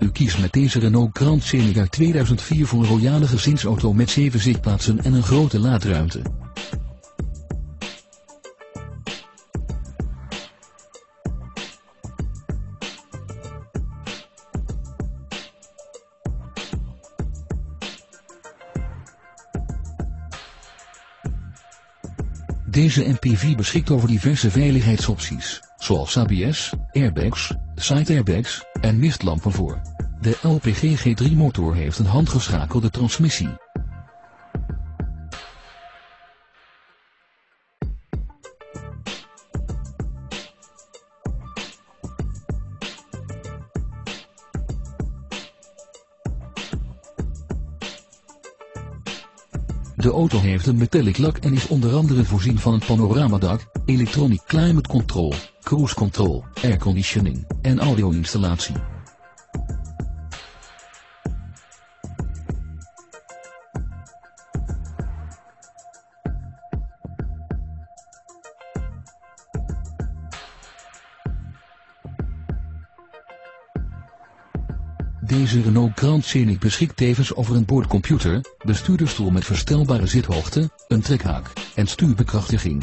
U kiest met deze Renault Grand Scénic uit 2004 voor een royale gezinsauto met 7 zitplaatsen en een grote laadruimte. Deze MPV beschikt over diverse veiligheidsopties, zoals ABS, airbags, side airbags en mistlampen voor. De LPG G3 motor heeft een handgeschakelde transmissie. De auto heeft een metallic lak en is onder andere voorzien van een panoramadak, electronic climate control, cruise control, airconditioning en audio-installatie. Deze Renault Grand Scénic beschikt tevens over een boordcomputer, bestuurdersstoel met verstelbare zithoogte, een trekhaak en stuurbekrachtiging.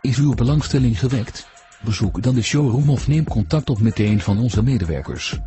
Is uw belangstelling gewekt? Bezoek dan de showroom of neem contact op met een van onze medewerkers.